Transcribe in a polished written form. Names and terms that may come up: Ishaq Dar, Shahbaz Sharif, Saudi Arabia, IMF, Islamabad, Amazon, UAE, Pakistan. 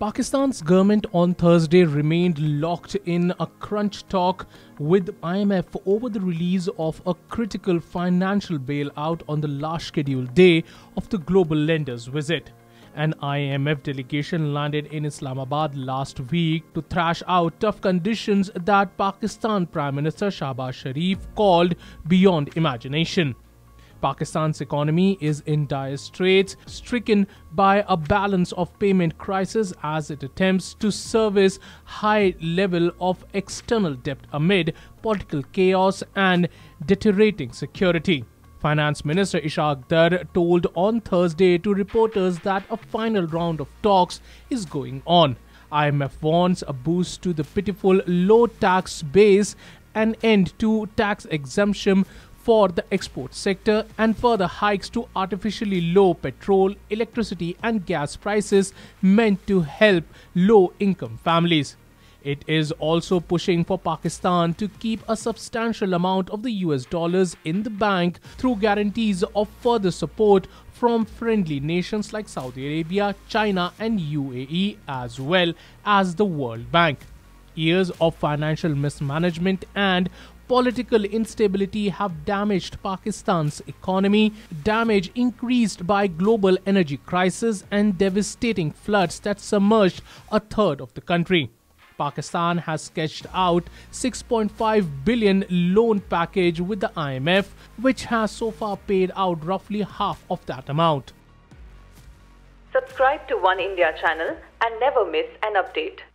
Pakistan's government on Thursday remained locked in a crunch talk with IMF over the release of a critical financial bailout on the last scheduled day of the global lenders' visit. An IMF delegation landed in Islamabad last week to thrash out tough conditions that Pakistan Prime Minister Shahbaz Sharif called beyond imagination. Pakistan's economy is in dire straits, stricken by a balance of payment crisis as it attempts to service high level of external debt amid political chaos and deteriorating security. Finance Minister Ishaq Dar told on Thursday to reporters that a final round of talks is going on. IMF wants a boost to the pitiful low tax base, an end to tax exemption for the export sector, and further hikes to artificially low petrol, electricity and gas prices meant to help low-income families. It is also pushing for Pakistan to keep a substantial amount of the US dollars in the bank through guarantees of further support from friendly nations like Saudi Arabia, China and UAE, as well as the World Bank. Years of financial mismanagement and political instability have damaged Pakistan's economy, damage increased by global energy crisis and devastating floods that submerged a third of the country. Pakistan has sketched out a $6.5 billion loan package with the IMF, which has so far paid out roughly half of that amount. Subscribe to One India channel and never miss an update.